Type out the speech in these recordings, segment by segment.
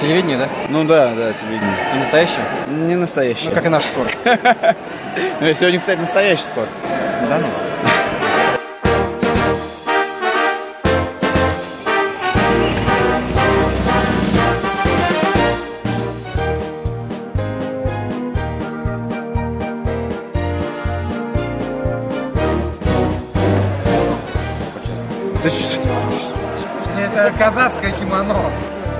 Телевидение, да? Ну да, телевидение. Не настоящее? Не настоящее. Ну как и наш спорт. Ну сегодня, кстати, настоящий спорт. Да ну. Это казахское кимоно.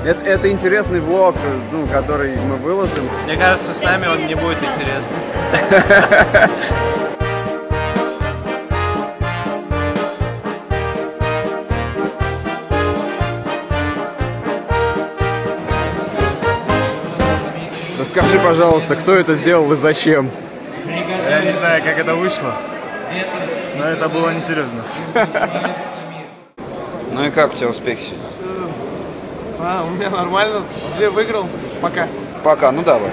Это интересный влог, ну, который мы выложим. Мне кажется, с нами он не будет интересен. Расскажи, пожалуйста, кто это сделал и зачем? Я не знаю, как это вышло, но это было несерьезно. Ну и как у тебя успех сегодня? У меня нормально. Я выиграл. Пока. Пока, ну давай.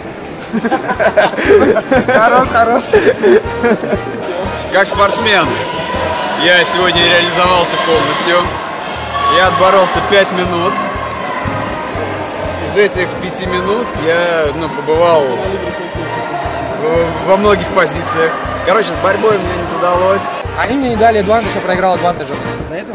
Хорош. Как спортсмен я сегодня реализовался полностью. Я отборолся 5 минут. Из этих 5 минут я побывал во многих позициях. Короче, с борьбой мне не задалось. Они мне не дали адвантаж, я проиграл адвантажем. За это?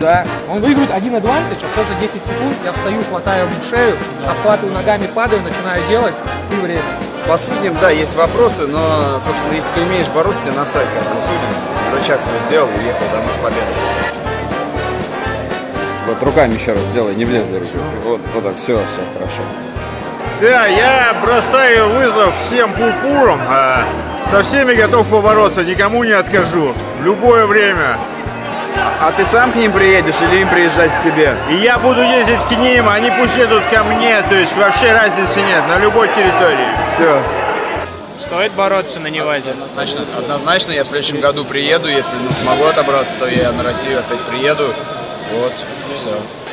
Да. Он выигрывает один адвантаж, остается 10 секунд, я встаю, хватаю ему шею, обхватываю ногами, падаю, начинаю делать, и время. По судьям, да, есть вопросы, но, собственно, если ты умеешь бороться, тебе насрать, как он судит. Рычаг свой сделал, уехал домой с победой. Вот руками еще раз сделай, не влезли руки. Вот так, все хорошо. Да, я бросаю вызов всем пупурам, со всеми готов побороться, никому не откажу, в любое время. А ты сам к ним приедешь или им приезжать к тебе? И я буду ездить к ним, они пусть едут ко мне, то есть вообще разницы нет, на любой территории. Все. Стоит бороться на Невазе? Однозначно, я в следующем году приеду, если не смогу отобраться, то я на Россию опять приеду. Вот, все.